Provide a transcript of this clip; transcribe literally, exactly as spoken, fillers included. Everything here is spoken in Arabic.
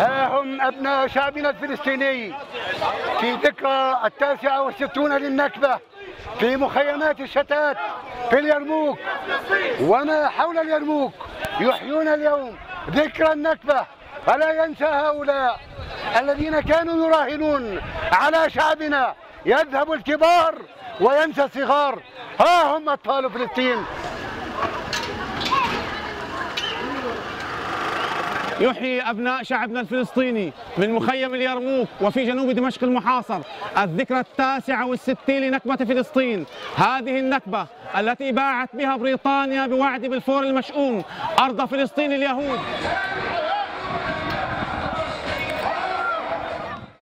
ها هم أبناء شعبنا الفلسطيني في ذكرى التاسعة والستون للنكبة في مخيمات الشتات في اليرموك وما حول اليرموك، يحيون اليوم ذكرى النكبة. فلا ينسى هؤلاء الذين كانوا يراهنون على شعبنا، يذهب الكبار وينسى الصغار. ها هم أطفال فلسطين. يحيي أبناء شعبنا الفلسطيني من مخيم اليرموك وفي جنوب دمشق المحاصر الذكرى التاسعة والستين لنكبة فلسطين. هذه النكبة التي باعت بها بريطانيا بوعد بالفور المشؤوم أرض فلسطين اليهود.